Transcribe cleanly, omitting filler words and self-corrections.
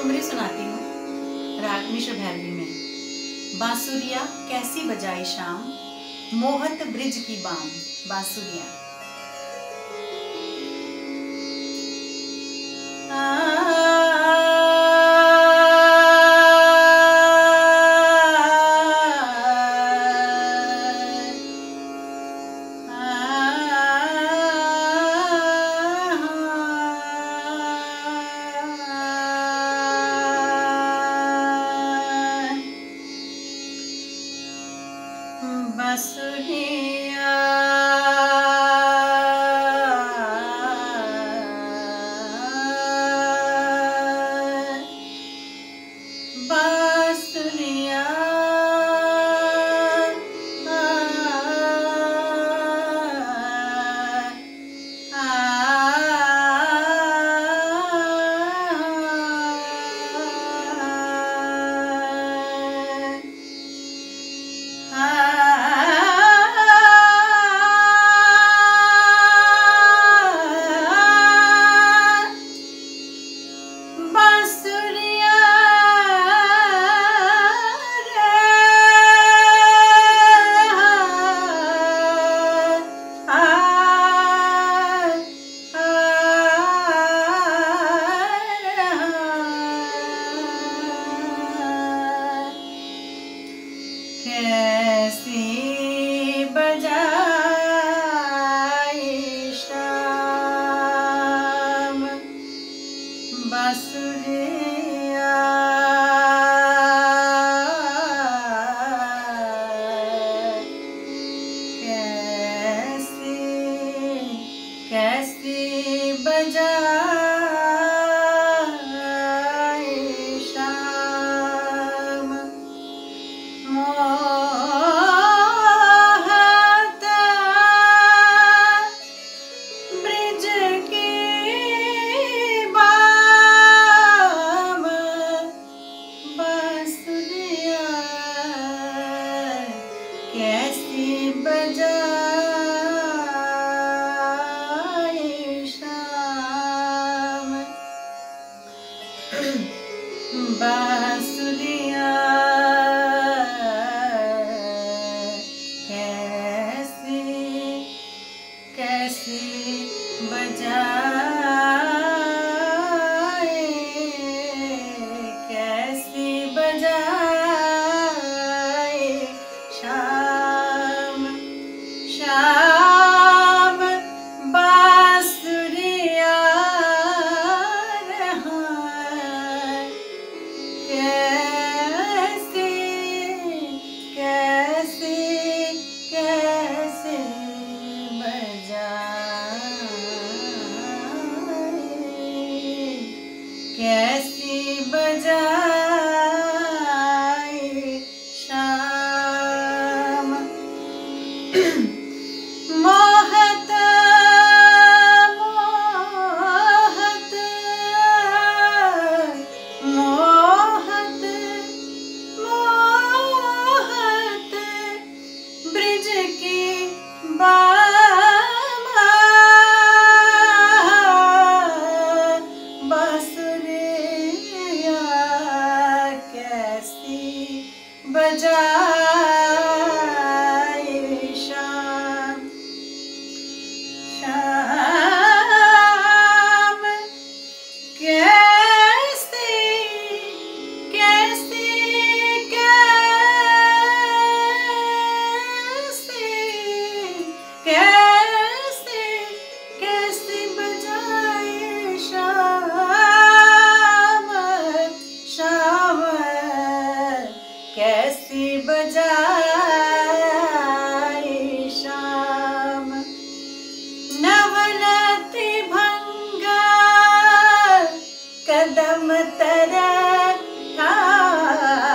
ठुमरी सुनाती हूँ राग में शैली में। बांसुरिया कैसी बजाई श्याम, मोहत ब्रिज की बाम। बांसुरिया बांसुरिया बांसुरिया कैसी बजाई श्याम, बांसुरिया कैसी कैसी बजाई श्याम, कैसी बजाई श्याम। बांसुरिया कैसी कैसी बजाई, कैसी बजाई श्याम। कैसी बजाई श्याम, मोहत मोहत मोहत मोहत ब्रिज की बाम। कदम तरका